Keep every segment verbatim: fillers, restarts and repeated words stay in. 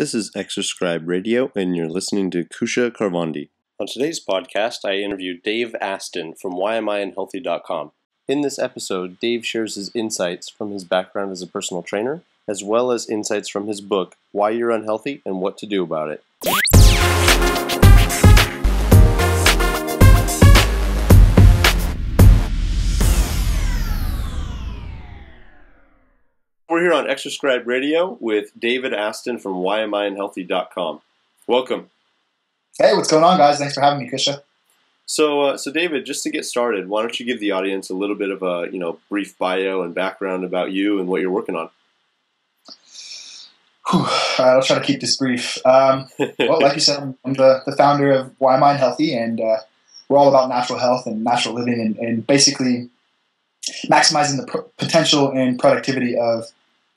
This is Exerscribe Radio, and you're listening to Kusha Karvandi. On today's podcast, I interviewed Dave Aston from Why Am I Unhealthy dot com. In this episode, Dave shares his insights from his background as a personal trainer, as well as insights from his book, Why You're Unhealthy and What to Do About It. We're here on Exerscribe Radio with David Aston from Why Am I Unhealthy dot com. Welcome. Hey, what's going on, guys? Thanks for having me, Kusha. So, uh, so David, just to get started, why don't you give the audience a little bit of a, you know, brief bio and background about you and what you're working on? Whew. All right, I'll try to keep this brief. Um, well, like you said, I'm, I'm the, the founder of Why Am I Unhealthy, and uh, we're all about natural health and natural living, and, and basically maximizing the pr- potential and productivity of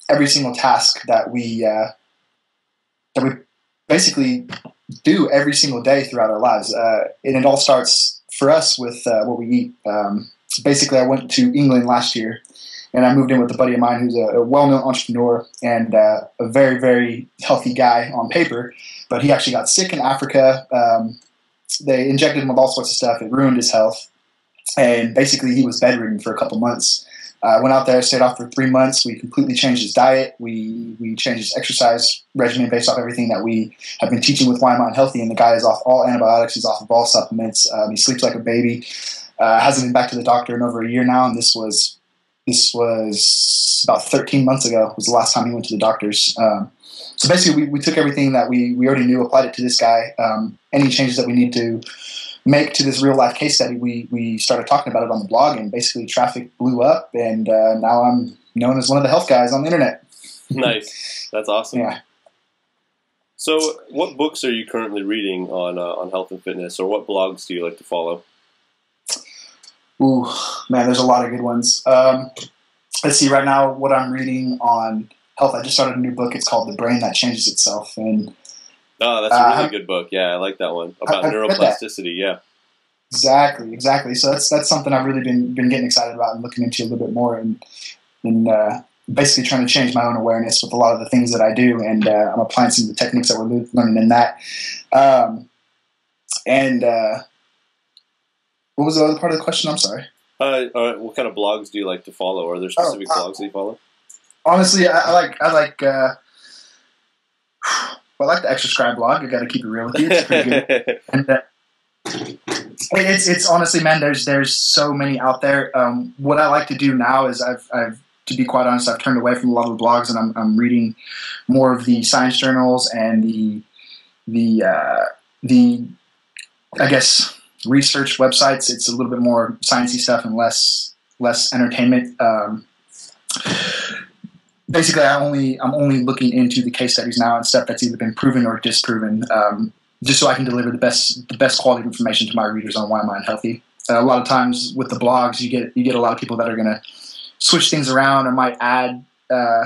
every single task that we uh, that we basically do every single day throughout our lives, uh, and it all starts for us with uh, what we eat. Um, basically, I went to England last year, and I moved in with a buddy of mine who's a, a well-known entrepreneur and uh, a very, very healthy guy on paper, but he actually got sick in Africa. Um, they injected him with all sorts of stuff. It ruined his health, and basically he was bedridden for a couple months. I uh, went out there, stayed off for three months. We completely changed his diet. We we changed his exercise regimen based off everything that we have been teaching with Why Am I Unhealthy. And the guy is off all antibiotics. He's off of all supplements. Um, he sleeps like a baby. Uh, hasn't been back to the doctor in over a year now. And this was this was about thirteen months ago was the last time he went to the doctors. Um, so basically, we, we took everything that we, we already knew, applied it to this guy. Um, any changes that we need to make to this real-life case study, we we started talking about it on the blog, and basically traffic blew up, and uh, now I'm known as one of the health guys on the internet. Nice. That's awesome. Yeah. So what books are you currently reading on uh, on health and fitness, or what blogs do you like to follow? Ooh, man, there's a lot of good ones. Um, let's see, right now what I'm reading on health, I just started a new book. It's called The Brain That Changes Itself, and oh, that's a really uh, good book. Yeah, I like that one. About I've neuroplasticity, yeah. Exactly, exactly. So that's that's something I've really been been getting excited about and looking into a little bit more, and, and uh, basically trying to change my own awareness with a lot of the things that I do, and uh, I'm applying some of the techniques that we're learning in that. Um, and uh, what was the other part of the question? I'm sorry. Uh, uh, what kind of blogs do you like to follow? Are there specific oh, uh, blogs that you follow? Honestly, I, I like... I like uh, I like the Exerscribe blog. I got to keep it real with you. It's pretty good. And, uh, it's it's honestly, man. There's there's so many out there. Um, what I like to do now is I've I've to be quite honest, I've turned away from a lot of the blogs, and I'm I'm reading more of the science journals and the the uh, the I guess research websites. It's a little bit more sciencey stuff and less less entertainment. Um, Basically, I only, I'm only looking into the case studies now and stuff that's either been proven or disproven, um, just so I can deliver the best the best quality of information to my readers on Why Am I Unhealthy. Uh, a lot of times with the blogs, you get you get a lot of people that are going to switch things around or might add uh,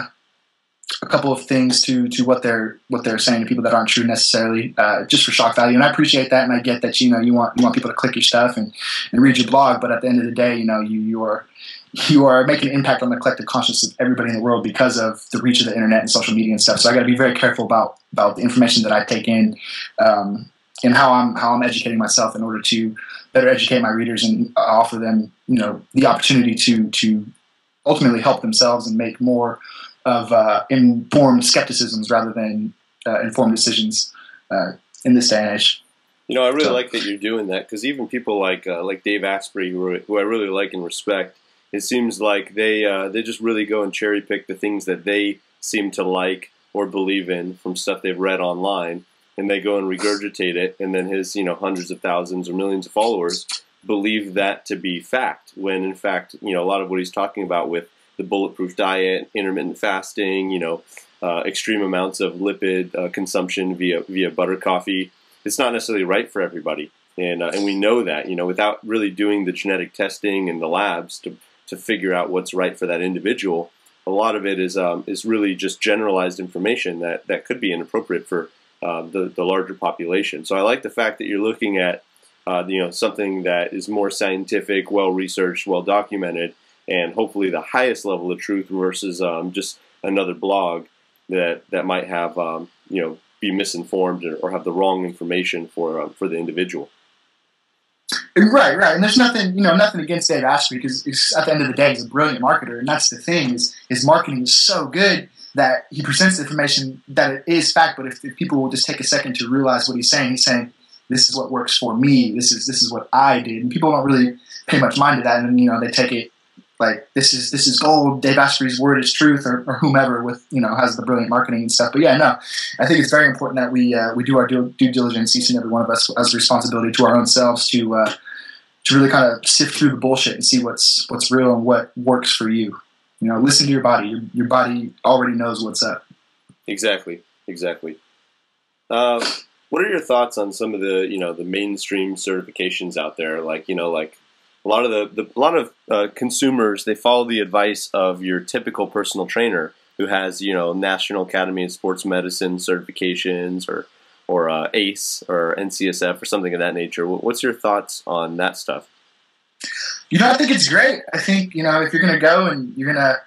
a couple of things to to what they're what they're saying to people that aren't true necessarily, uh, just for shock value. And I appreciate that, and I get that you know you want you want people to click your stuff and, and read your blog, but at the end of the day, you know you you're You are making an impact on the collective conscience of everybody in the world because of the reach of the internet and social media and stuff. So I got to be very careful about about the information that I take in, um, and how I'm how I'm educating myself in order to better educate my readers and offer them, you know, the opportunity to to ultimately help themselves and make more of uh, informed skepticisms rather than uh, informed decisions uh, in this day and age. You know, I really so. like that you're doing that, because even people like uh, like Dave Asprey, who, who I really like and respect. It seems like they uh, they just really go and cherry pick the things that they seem to like or believe in from stuff they've read online, and they go and regurgitate it. And then his you know hundreds of thousands or millions of followers believe that to be fact, when in fact you know a lot of what he's talking about with the bulletproof diet, intermittent fasting, you know, uh, extreme amounts of lipid uh, consumption via via butter coffee, it's not necessarily right for everybody, and uh, and we know that you know without really doing the genetic testing in the labs to to figure out what's right for that individual. A lot of it is um, is really just generalized information that, that could be inappropriate for uh, the, the larger population. So I like the fact that you're looking at uh, you know something that is more scientific, well-researched, well-documented, and hopefully the highest level of truth versus um, just another blog that, that might have um, you know, be misinformed or, or have the wrong information for um, for the individual. Right, right, and there's nothing, you know, nothing against Dave Asprey, because he's, at the end of the day, he's a brilliant marketer, and that's the thing, is his marketing is so good that he presents the information that it is fact, but if, if people will just take a second to realize what he's saying, he's saying, this is what works for me, this is this is what I did, and people don't really pay much mind to that, and, you know, they take it like, this is this is gold, Dave Asprey's word is truth, or, or whomever with, you know, has the brilliant marketing and stuff, but yeah, no, I think it's very important that we uh, we do our due, due diligence, each and every one of us, as a responsibility to our own selves, to uh, to really kind of sift through the bullshit and see what's what's real and what works for you. You know, listen to your body. Your, your body already knows what's up. Exactly, exactly. Uh, what are your thoughts on some of the, you know, the mainstream certifications out there? Like, you know, like a lot of the, the a lot of uh, consumers, they follow the advice of your typical personal trainer who has, you know, National Academy of Sports Medicine certifications or or uh, A C E or N C S F or something of that nature. What's your thoughts on that stuff? You know, I think it's great. I think, you know, if you're going to go and you're going to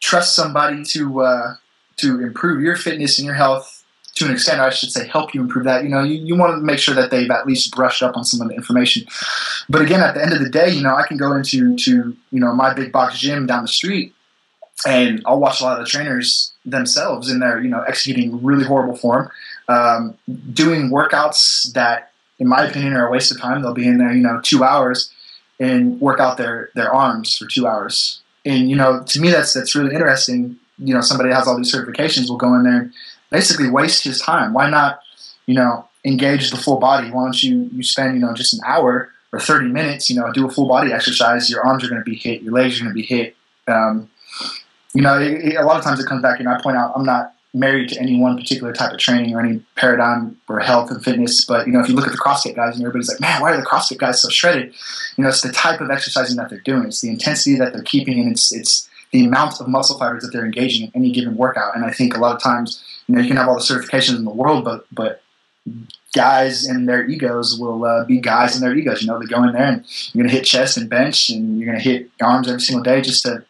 trust somebody to uh, to improve your fitness and your health to an extent, or I should say help you improve that, you know, you, you want to make sure that they've at least brushed up on some of the information. But again, at the end of the day, you know, I can go into to, you know, my big box gym down the street and I'll watch a lot of the trainers themselves in there, you know, executing really horrible form, um, doing workouts that, in my opinion, are a waste of time. They'll be in there, you know, two hours. And work out their, their arms for two hours. And, you know, to me, that's that's really interesting. You know, somebody that has all these certifications will go in there and basically waste his time. Why not, you know, engage the full body? Why don't you, you spend, you know, just an hour or thirty minutes, you know, do a full body exercise. Your arms are going to be hit. Your legs are going to be hit. Um, you know, it, it, a lot of times it comes back, and I point out I'm not married to any one particular type of training or any paradigm for health and fitness. But, you know, if you look at the CrossFit guys and everybody's like, man, why are the CrossFit guys so shredded? You know, it's the type of exercising that they're doing. It's the intensity that they're keeping, and it's it's the amount of muscle fibers that they're engaging in any given workout. And I think a lot of times, you know, you can have all the certifications in the world, but but guys and their egos will uh, be guys and their egos. You know, they go in there and you're going to hit chest and bench and you're going to hit arms every single day just to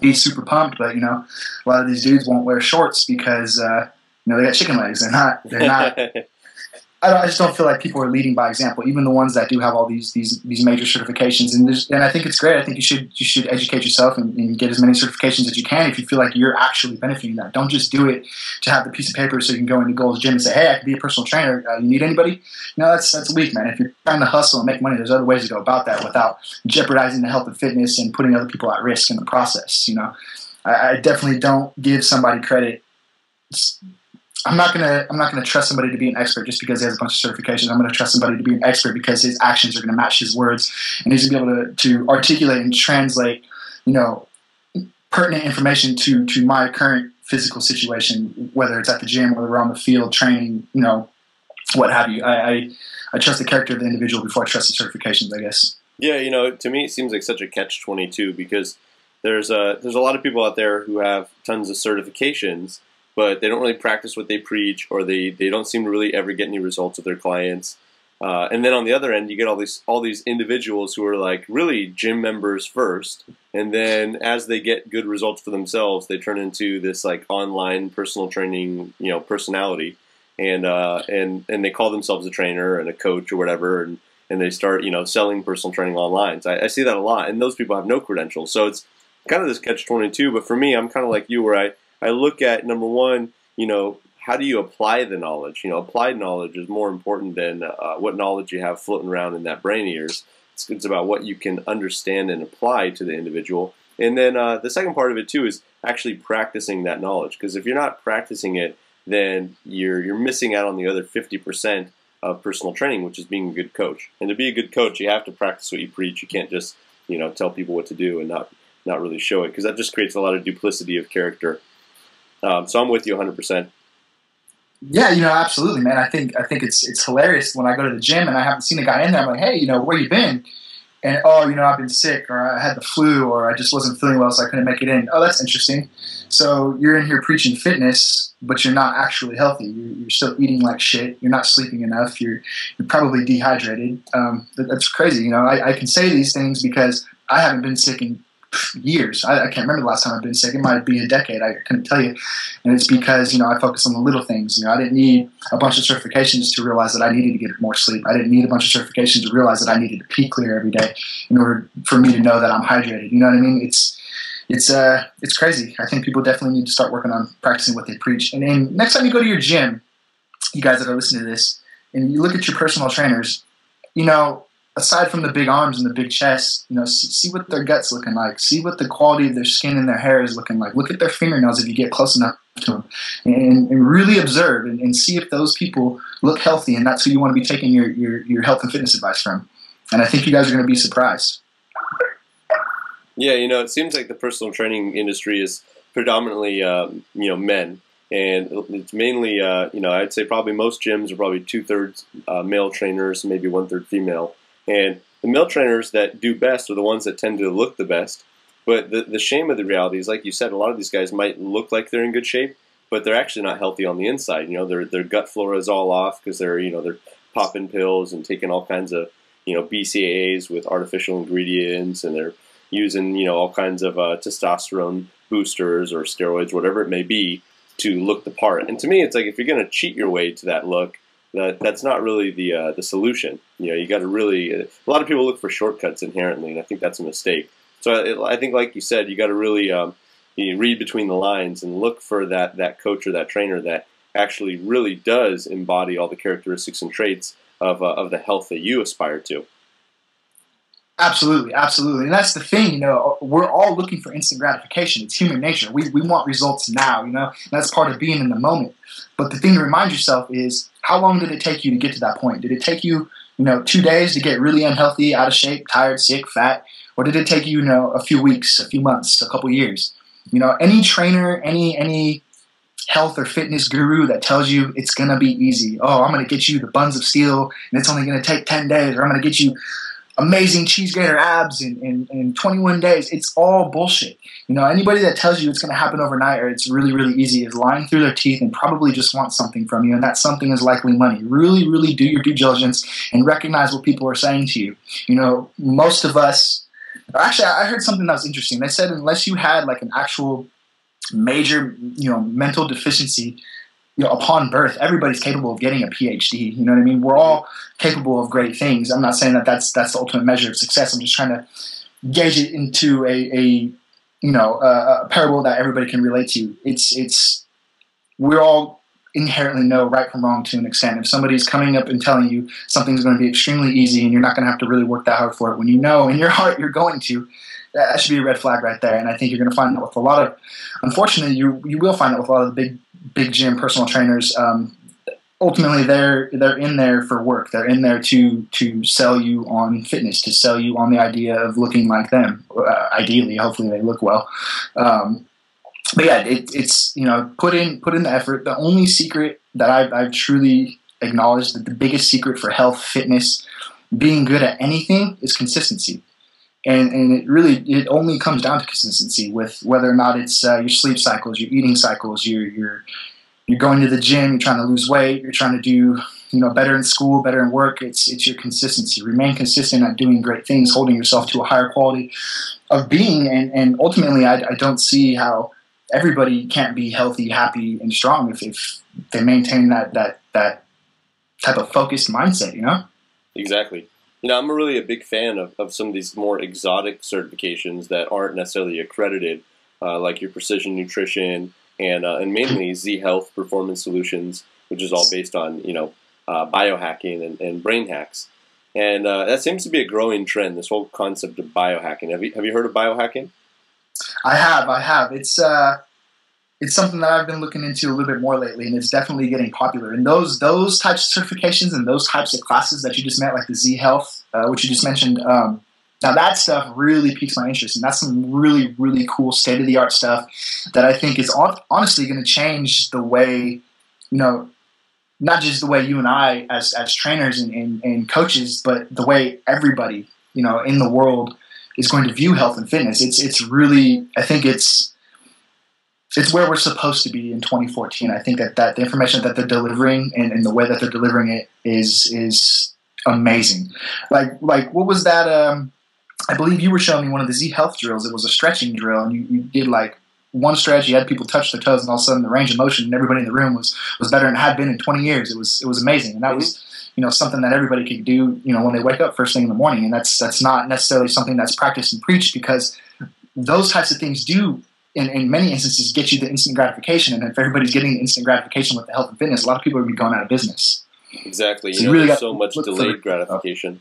be super pumped, but, you know, a lot of these dudes won't wear shorts because, uh, you know, they got chicken legs. They're not, they're not, I, don't, I just don't feel like people are leading by example, even the ones that do have all these, these, these major certifications. And there's, and I think it's great. I think you should, you should educate yourself and, and get as many certifications as you can if you feel like you're actually benefiting that. Don't just do it to have the piece of paper so you can go into Gold's Gym and say, hey, I can be a personal trainer. Uh, you need anybody? No, that's, that's weak, man. If you're trying to hustle and make money, there's other ways to go about that without jeopardizing the health and fitness and putting other people at risk in the process. You know, I, I definitely don't give somebody credit. It's, I'm not gonna. I'm not gonna trust somebody to be an expert just because he has a bunch of certifications. I'm gonna trust somebody to be an expert because his actions are gonna match his words, and he's gonna be able to, to articulate and translate, you know, pertinent information to to my current physical situation, whether it's at the gym, whether we're on the field training, you know, what have you. I I, I trust the character of the individual before I trust the certifications, I guess. Yeah, you know, to me it seems like such a catch twenty-two because there's a there's a lot of people out there who have tons of certifications, but they don't really practice what they preach, or they, they don't seem to really ever get any results with their clients. Uh, and then on the other end, you get all these all these individuals who are like really gym members first, and then as they get good results for themselves, they turn into this like online personal training, you know, personality, and uh, and and they call themselves a trainer and a coach or whatever, and and they start, you know, selling personal training online. So I, I see that a lot, and those people have no credentials. So it's kind of this catch twenty-two. But for me, I'm kind of like you, where I. I look at, number one, you know, how do you apply the knowledge? You know, applied knowledge is more important than uh, what knowledge you have floating around in that brain of yours. It's, it's about what you can understand and apply to the individual. And then uh, the second part of it, too, is actually practicing that knowledge. Because if you're not practicing it, then you're, you're missing out on the other fifty percent of personal training, which is being a good coach. And to be a good coach, you have to practice what you preach. You can't just, you know, tell people what to do and not, not really show it. Because that just creates a lot of duplicity of character. Um, so I'm with you one hundred percent. Yeah, you know, absolutely, man. I think I think it's it's hilarious when I go to the gym and I haven't seen a guy in there. I'm like, hey, you know, where you been? And, oh, you know, I've been sick, or I had the flu, or I just wasn't feeling well, so I couldn't make it in. Oh, that's interesting. So you're in here preaching fitness, but you're not actually healthy. You're, you're still eating like shit. You're not sleeping enough. You're you're probably dehydrated. Um, that, that's crazy. You know, I, I can say these things because I haven't been sick in years. I, I can't remember the last time I've been sick. It might be a decade. I couldn't tell you. And it's because, you know, I focus on the little things. You know, I didn't need a bunch of certifications to realize that I needed to get more sleep. I didn't need a bunch of certifications to realize that I needed to pee clear every day in order for me to know that I'm hydrated. You know what I mean? It's It's uh, it's crazy. I think people definitely need to start working on practicing what they preach. And, and next time you go to your gym, you guys that are listening to this, and you look at your personal trainers, you know, aside from the big arms and the big chest, you know, see what their gut's looking like. See what the quality of their skin and their hair is looking like. Look at their fingernails if you get close enough to them. And, and really observe and, and see if those people look healthy, and that's who you want to be taking your, your, your health and fitness advice from. And I think you guys are going to be surprised. Yeah, you know, it seems like the personal training industry is predominantly, um, you know, men, and it's mainly, uh, you know, I'd say probably most gyms are probably two thirds uh, male trainers, maybe one third female, and the male trainers that do best are the ones that tend to look the best. But the the shame of the reality is, like you said, a lot of these guys might look like they're in good shape, but they're actually not healthy on the inside. You know, their their gut flora is all off because they're, you know, they're popping pills and taking all kinds of, you know, B C A As with artificial ingredients, and they're using, you know, all kinds of uh, testosterone boosters or steroids, whatever it may be, to look the part. And to me, it's like if you're going to cheat your way to that look, that that's not really the uh, the solution. You know, you got to really uh, a lot of people look for shortcuts inherently, and I think that's a mistake. So it, I think, like you said, you got to really um, you read between the lines and look for that that coach or that trainer that actually really does embody all the characteristics and traits of uh, of the health that you aspire to. Absolutely, absolutely. And that's the thing, you know, we're all looking for instant gratification. It's human nature. We, we want results now, you know, and that's part of being in the moment. But the thing to remind yourself is, how long did it take you to get to that point? Did it take you, you know, two days to get really unhealthy, out of shape, tired, sick, fat? Or did it take you, you know, a few weeks, a few months, a couple years? You know, any trainer, any any health or fitness guru that tells you it's going to be easy. Oh, I'm going to get you the buns of steel, and it's only going to take ten days, or I'm going to get you amazing cheese grater abs in, in, in twenty-one days. It's all bullshit. You know, anybody that tells you it's going to happen overnight or it's really, really easy is lying through their teeth and probably just wants something from you, and that something is likely money. Really, really do your due diligence and recognize what people are saying to you. You know, most of us – actually, I heard something that was interesting. They said unless you had like an actual major, you know, mental deficiency – you know, upon birth, everybody's capable of getting a P H D. You know what I mean? We're all capable of great things. I'm not saying that that's, that's the ultimate measure of success. I'm just trying to gauge it into a, a you know, a, a parable that everybody can relate to. It's, it's, we're all inherently know right from wrong to an extent. If somebody's coming up and telling you something's going to be extremely easy and you're not going to have to really work that hard for it, when you know in your heart you're going to, that should be a red flag right there. And I think you're going to find that with a lot of, unfortunately, you you will find that with a lot of the big, big gym personal trainers. Um, ultimately, they're they're in there for work. They're in there to to sell you on fitness, to sell you on the idea of looking like them. Uh, ideally, hopefully, they look well. Um, but yeah, it, it's you know put in put in the effort. The only secret that I've, I've truly acknowledged, that the biggest secret for health, fitness, being good at anything, is consistency. And, and it really, it only comes down to consistency with whether or not it's uh, your sleep cycles, your eating cycles, you're, you're, you're going to the gym, you're trying to lose weight, you're trying to do, you know, better in school, better in work. It's, it's your consistency. Remain consistent at doing great things, holding yourself to a higher quality of being. And, and ultimately, I, I don't see how everybody can't be healthy, happy, and strong if, if they maintain that, that, that type of focused mindset, you know? Exactly. You know, I'm really a big fan of, of some of these more exotic certifications that aren't necessarily accredited, uh, like your Precision Nutrition and uh, and mainly Z Health Performance Solutions, which is all based on, you know, uh, biohacking and, and brain hacks. And uh, that seems to be a growing trend, this whole concept of biohacking. Have you, have you heard of biohacking? I have, I have. It's uh, it's something that I've been looking into a little bit more lately, and it's definitely getting popular. And those those types of certifications and those types of classes that you just met, like the Z Health, uh, which you just mentioned, um, now that stuff really piques my interest, and that's some really, really cool state-of-the-art stuff that I think is on, honestly going to change the way, you know, not just the way you and I as, as trainers and, and, and coaches, but the way everybody, you know, in the world is going to view health and fitness. It's, it's really, I think it's, It's where we're supposed to be in twenty fourteen. I think that, that the information that they're delivering and, and the way that they're delivering it is is amazing. Like like what was that um, I believe you were showing me one of the Z Health drills. It was a stretching drill, and you, you did like one stretch. You had people touch their toes, and all of a sudden the range of motion and everybody in the room was was better than it had been in twenty years. It was it was amazing, and that mm-hmm. was you know something that everybody could do you know when they wake up first thing in the morning. And that's that's not necessarily something that's practiced and preached, because those types of things do, in, in many instances, get you the instant gratification. And if everybody's getting the instant gratification with the health and fitness, a lot of people would be going out of business. Exactly. So you know, really there's so much delayed gratification.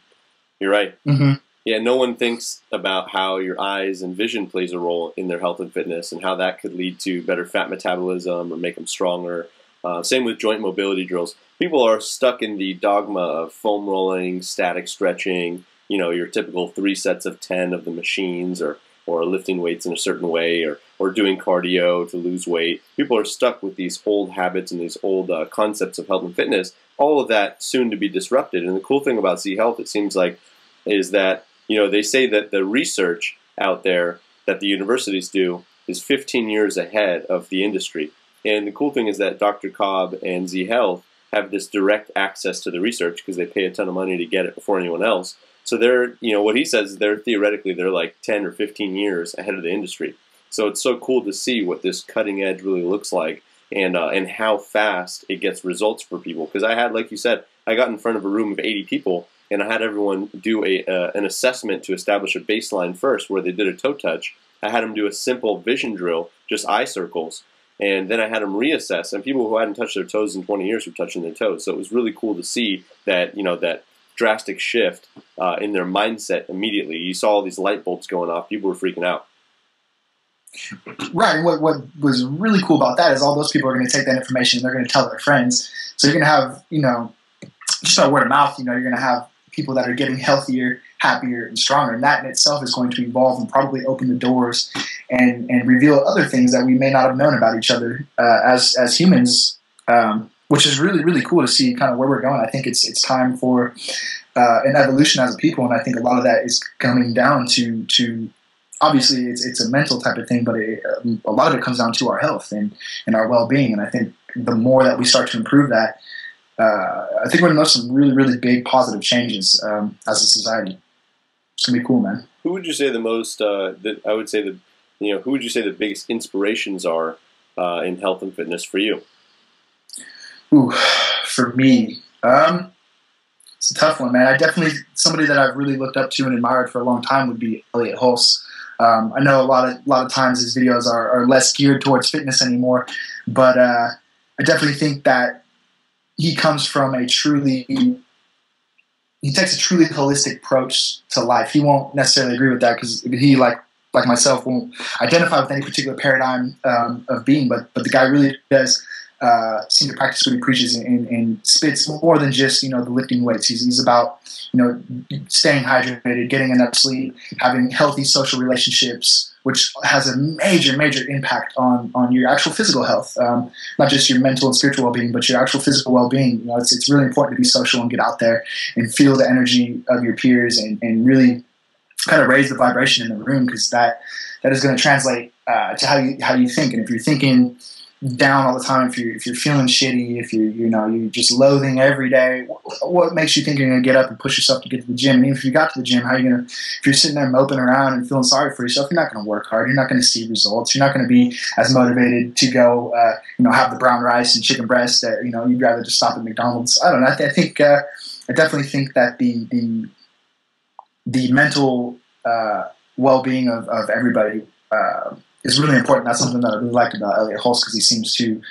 You're right. Mm-hmm. Yeah, no one thinks about how your eyes and vision plays a role in their health and fitness, and how that could lead to better fat metabolism or make them stronger. Uh, same with joint mobility drills. People are stuck in the dogma of foam rolling, static stretching, you know, your typical three sets of ten of the machines, or or lifting weights in a certain way, or, or doing cardio to lose weight. People are stuck with these old habits and these old uh, concepts of health and fitness. All of that soon to be disrupted. And the cool thing about Z Health, it seems like, is that, you know, they say that the research out there that the universities do is fifteen years ahead of the industry. And the cool thing is that Doctor Cobb and Z Health have this direct access to the research, because they pay a ton of money to get it before anyone else. So they're, you know, what he says is they're theoretically, they're like ten or fifteen years ahead of the industry. So it's so cool to see what this cutting edge really looks like, and uh, and how fast it gets results for people. Because I had, like you said, I got in front of a room of eighty people, and I had everyone do a uh, an assessment to establish a baseline first, where they did a toe touch. I had them do a simple vision drill, just eye circles. And then I had them reassess. And people who hadn't touched their toes in twenty years were touching their toes. So it was really cool to see that, you know, that drastic shift uh, in their mindset immediately. You saw all these light bulbs going off. People were freaking out. Right. What what was really cool about that is all those people are going to take that information and they're going to tell their friends. So you're going to have, you know, just by word of mouth, you know, you're going to have people that are getting healthier, happier, and stronger. And that in itself is going to evolve and probably open the doors and, and reveal other things that we may not have known about each other uh, as, as humans. Um, Which is really, really cool to see kind of where we're going. I think it's it's time for uh, an evolution as a people, and I think a lot of that is coming down to to obviously it's it's a mental type of thing, but it, a lot of it comes down to our health and and our well-being. And I think the more that we start to improve that, uh, I think we're going to have some really, really big positive changes um, as a society. It's gonna be cool, man. Who would you say the most? Uh, the, I would say the you know who would you say the biggest inspirations are uh, in health and fitness for you? Ooh, for me, um, it's a tough one, man. I definitely, somebody that I've really looked up to and admired for a long time would be Elliot Hulse. Um, I know a lot of, a lot of times his videos are, are less geared towards fitness anymore, but uh, I definitely think that he comes from a truly, he takes a truly holistic approach to life. He won't necessarily agree with that, because he, like, like myself, won't identify with any particular paradigm um, of being, but, but the guy really does Uh, seem to practice what he preaches, and, and, and spits more than just, you know, the lifting weights. He's, he's about, you know, staying hydrated, getting enough sleep, having healthy social relationships, which has a major, major impact on, on your actual physical health, um, not just your mental and spiritual well-being, but your actual physical well-being. You know, it's, it's really important to be social and get out there and feel the energy of your peers, and, and really kind of raise the vibration in the room, because that, that is going to translate uh, to how you, how you think. And if you're thinking down all the time, if you're, if you're feeling shitty, if you're, you know, you're just loathing every day, what, what makes you think you're going to get up and push yourself to get to the gym? And even if you got to the gym, how are you going to, if you're sitting there moping around and feeling sorry for yourself, you're not going to work hard. You're not going to see results. You're not going to be as motivated to go, uh, you know, have the brown rice and chicken breast that, you know, you'd rather just stop at McDonald's. I don't know. I, th- I think, uh, I definitely think that the, the, the mental, uh, well-being of, of everybody, uh, is really important. That's something that I really liked about Elliot Hulse, because he seems to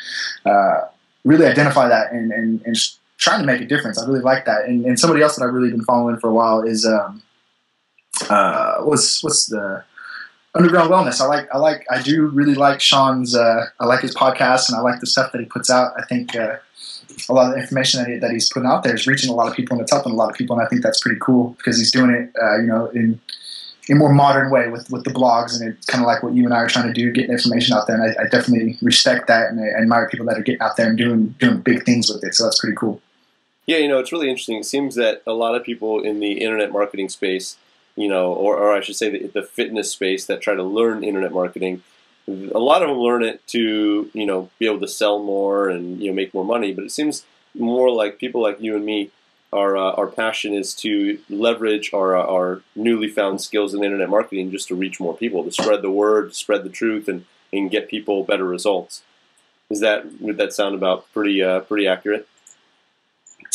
uh, really identify that and, and, and trying to make a difference. I really like that. And, and somebody else that I've really been following for a while is um, uh, what's what's the Underground Wellness. I like I like I do really like Sean's. Uh, I like his podcast, and I like the stuff that he puts out. I think uh, a lot of the information that he, that he's putting out there is reaching a lot of people, and it's helping a lot of people. And I think that's pretty cool, because he's doing it, uh, you know, in. in a more modern way with, with the blogs, and it's kind of like what you and I are trying to do, getting information out there. And I, I definitely respect that, and I admire people that are getting out there and doing doing big things with it. So that's pretty cool. Yeah, you know, it's really interesting. It seems that a lot of people in the internet marketing space, you know, or, or I should say the, the fitness space, that try to learn internet marketing, a lot of them learn it to, you know, be able to sell more and, you know, make more money. But it seems more like people like you and me our uh, our passion is to leverage our our newly found skills in internet marketing just to reach more people, to spread the word, spread the truth, and and get people better results. Is that would that sound about pretty uh, pretty accurate?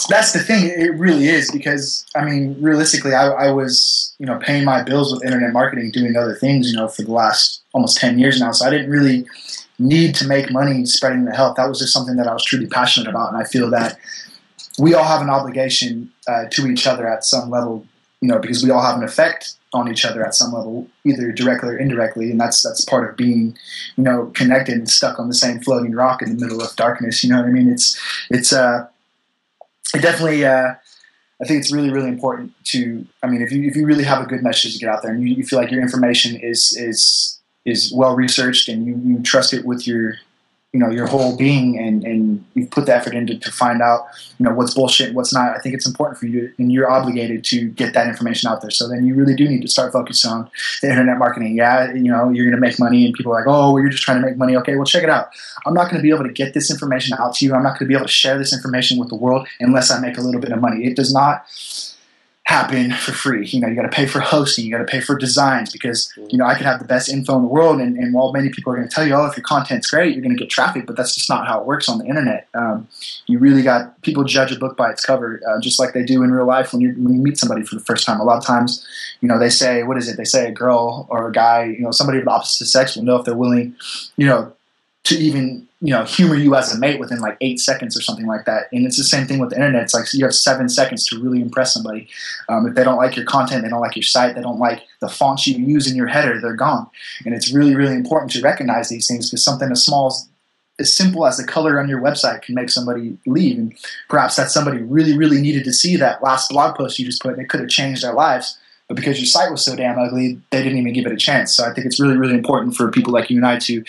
That's the thing. It really is, because I mean, realistically, I, I was you know paying my bills with internet marketing, doing other things, you know, for the last almost ten years now. So I didn't really need to make money spreading the health. That was just something that I was truly passionate about, and I feel that we all have an obligation uh, to each other at some level, you know, because we all have an effect on each other at some level, either directly or indirectly, and that's that's part of being, you know, connected and stuck on the same floating rock in the middle of darkness. You know what I mean? It's it's uh, it definitely. Uh, I think it's really really important to. I mean, if you if you really have a good message to get out there, and you, you feel like your information is is is well researched, and you you trust it with your. You know, your whole being, and, and you put the effort into to find out, you know, what's bullshit and what's not. I think it's important for you, and you're obligated to get that information out there. So then you really do need to start focusing on the internet marketing. Yeah, you know, you're going to make money, and people are like, oh, well, you're just trying to make money. Okay, well, check it out. I'm not going to be able to get this information out to you. I'm not going to be able to share this information with the world unless I make a little bit of money. It does not happen for free. You know, you got to pay for hosting, you got to pay for designs, because, you know, I could have the best info in the world, and, and while many people are going to tell you, oh, if your content's great, you're going to get traffic, but that's just not how it works on the internet. Um, you really got, people judge a book by its cover, uh, just like they do in real life when you when you meet somebody for the first time. A lot of times, you know, they say, what is it? They say a girl or a guy, you know, somebody of the opposite sex will know if they're willing, you know, to even, you know, humor you as a mate within like eight seconds or something like that. And it's the same thing with the internet. It's like, so you have seven seconds to really impress somebody. Um, if they don't like your content, they don't like your site, they don't like the fonts you use in your header, they're gone. And it's really, really important to recognize these things, because something as small as, as simple as the color on your website can make somebody leave. And perhaps that somebody really, really needed to see that last blog post you just put, and it could have changed their lives. But because your site was so damn ugly, they didn't even give it a chance. So I think it's really, really important for people like you and I to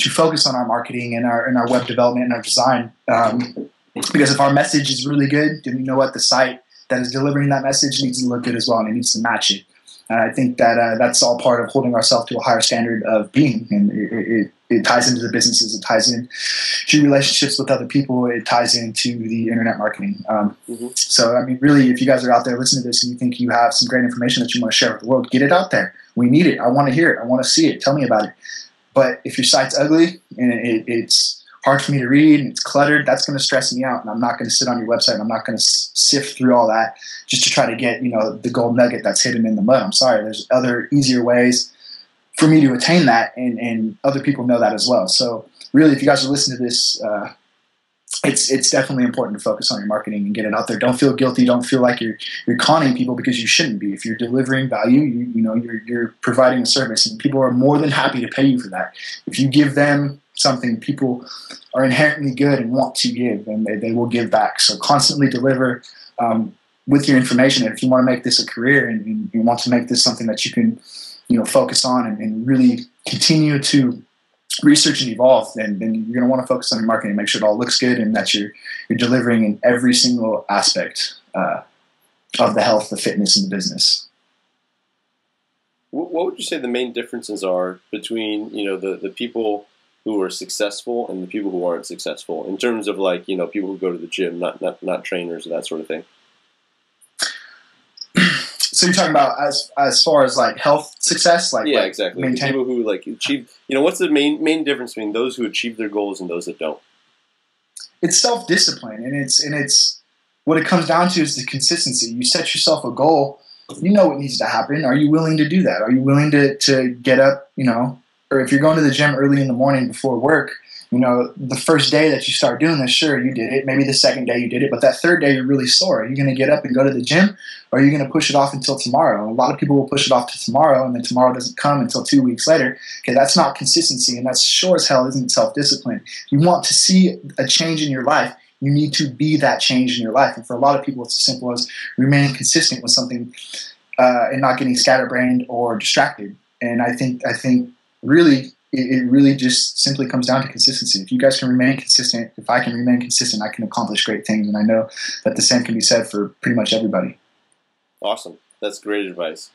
to focus on our marketing and our and our web development and our design. Um, because if our message is really good, then you know what, the site that is delivering that message needs to look good as well, and it needs to match it. And I think that uh, that's all part of holding ourselves to a higher standard of being. And it, it, it ties into the businesses, it ties in to relationships with other people, it ties into the internet marketing. Um, mm-hmm. So, I mean, really, if you guys are out there listening to this and you think you have some great information that you want to share with the world, get it out there. We need it. I want to hear it. I want to see it. Tell me about it. But if your site's ugly and it, it's hard for me to read and it's cluttered, that's going to stress me out, and I'm not going to sit on your website, and I'm not going to sift through all that just to try to get, you know, the gold nugget that's hidden in the mud. I'm sorry, there's other easier ways for me to attain that, and, and other people know that as well. So really, if you guys are listening to this, uh, it's it's definitely important to focus on your marketing and get it out there. Don't feel guilty. Don't feel like you're you're conning people, because you shouldn't be. If you're delivering value, you, you know, you're you're providing a service, and people are more than happy to pay you for that. If you give them something, people are inherently good and want to give, and they, they will give back. So constantly deliver um, with your information. And if you want to make this a career, and, and you want to make this something that you can, you know, focus on and, and really continue to research and evolve, then, then you're going to want to focus on your marketing, make sure it all looks good, and that you're you're delivering in every single aspect uh, of the health, the fitness, and the business. What would you say the main differences are between, you know, the the people who are successful and the people who aren't successful, in terms of, like, you know, people who go to the gym, not not, not trainers or that sort of thing? So you're talking about as as far as like health success, like, yeah, like exactly. Maintain- people who like achieve, you know, what's the main main difference between those who achieve their goals and those that don't? It's self-discipline, and it's and it's what it comes down to is the consistency. You set yourself a goal, you know what needs to happen. Are you willing to do that? Are you willing to to get up, you know? Or if you're going to the gym early in the morning before work, you know, the first day that you start doing this, sure, you did it. Maybe the second day you did it, but that third day you're really sore. Are you going to get up and go to the gym, or are you going to push it off until tomorrow? A lot of people will push it off to tomorrow, and then tomorrow doesn't come until two weeks later. Okay, that's not consistency, and that sure as hell isn't self-discipline. You want to see a change in your life. You need to be that change in your life. And for a lot of people, it's as simple as remaining consistent with something uh, and not getting scatterbrained or distracted. And I think, I think, really, it really just simply comes down to consistency. If you guys can remain consistent, if I can remain consistent, I can accomplish great things. And I know that the same can be said for pretty much everybody. Awesome. That's great advice.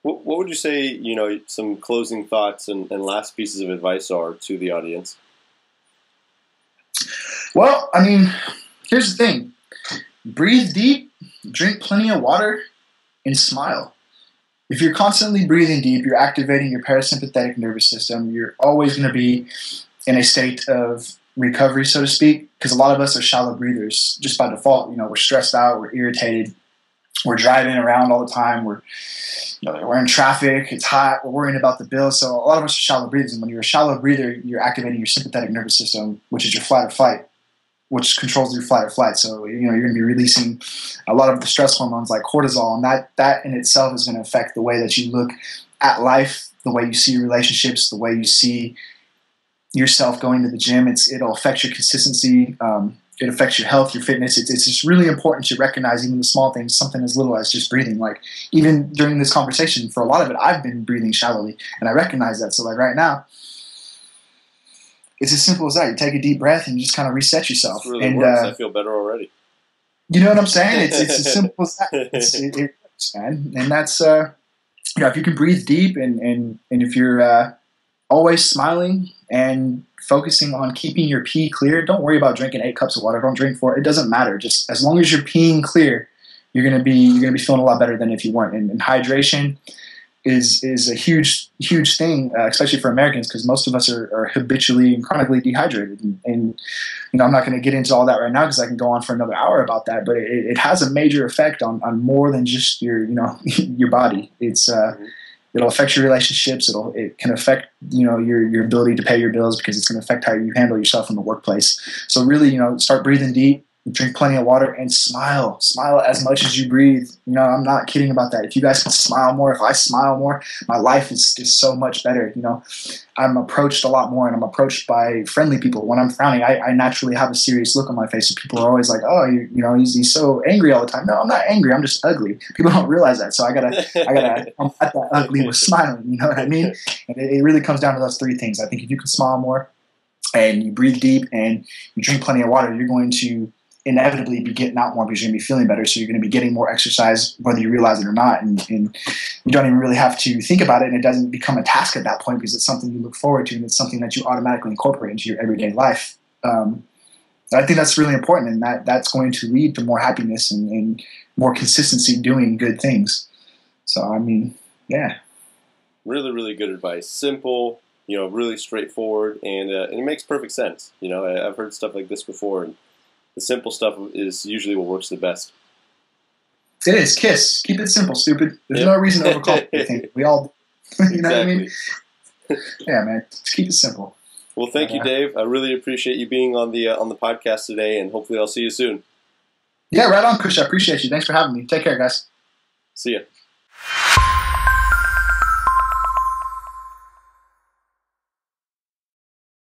What, what would you say, you know, some closing thoughts and, and last pieces of advice are to the audience? Well, I mean, here's the thing. Breathe deep, drink plenty of water, and smile. If you're constantly breathing deep, you're activating your parasympathetic nervous system. You're always going to be in a state of recovery, so to speak, because a lot of us are shallow breathers just by default. You know, we're stressed out, we're irritated, we're driving around all the time, we're you know, we're in traffic, it's hot, we're worrying about the bill. So a lot of us are shallow breathers. And when you're a shallow breather, you're activating your sympathetic nervous system, which is your fight or flight, which controls your fight or flight. So, you know, you're going to be releasing a lot of the stress hormones like cortisol, and that, that in itself is going to affect the way that you look at life, the way you see relationships, the way you see yourself going to the gym. It's, it'll affect your consistency. Um, it affects your health, your fitness. It's, it's just really important to recognize even the small things, something as little as just breathing. Like even during this conversation, for a lot of it, I've been breathing shallowly, and I recognize that. So like right now, it's as simple as that. You take a deep breath and you just kind of reset yourself. It really and, works. Uh, I feel better already. You know what I'm saying? It's, it's as simple as that. It's, it, it works, man. And that's, uh, you know, if you can breathe deep and, and, and if you're uh, always smiling and focusing on keeping your pee clear, don't worry about drinking eight cups of water. Don't drink four. It doesn't matter. Just as long as you're peeing clear, you're gonna be you're gonna be feeling a lot better than if you weren't. And, and hydration is is a huge huge thing, uh, especially for Americans, because most of us are, are habitually and chronically dehydrated. And, and you know, I'm not gonna get into all that right now because I can go on for another hour about that. But it, it has a major effect on on more than just your you know your body. It's uh, It'll affect your relationships. It'll it can affect you know your your ability to pay your bills because it's going to affect how you handle yourself in the workplace. So really, you know, start breathing deep, drink plenty of water, and smile. Smile as much as you breathe. You know, I'm not kidding about that. If you guys can smile more, if I smile more, my life is just so much better. You know, I'm approached a lot more, and I'm approached by friendly people. When I'm frowning, I, I naturally have a serious look on my face, and people are always like, "Oh, you, you know, he's, he's so angry all the time." No, I'm not angry. I'm just ugly. People don't realize that, so I gotta, I gotta combat that ugly with smiling. You know what I mean? And it, it really comes down to those three things. I think if you can smile more, and you breathe deep, and you drink plenty of water, you're going to inevitably be getting out more because you're going to be feeling better. So you're going to be getting more exercise whether you realize it or not. And, and you don't even really have to think about it, and it doesn't become a task at that point because it's something you look forward to and it's something that you automatically incorporate into your everyday life. Um, I think that's really important, and that, that's going to lead to more happiness and, and more consistency doing good things. So, I mean, yeah. Really, really good advice. Simple, you know, really straightforward, and, uh, and it makes perfect sense. You know, I, I've heard stuff like this before, and the simple stuff is usually what works the best. It is. Kiss. Keep it simple, stupid. There's yeah. no reason to overcomplicate things. We all, you exactly. know what I mean? Yeah, man. Just keep it simple. Well, thank uh, you, Dave. I really appreciate you being on the uh, on the podcast today, and hopefully I'll see you soon. Yeah, right on, Kush. I appreciate you. Thanks for having me. Take care, guys. See ya.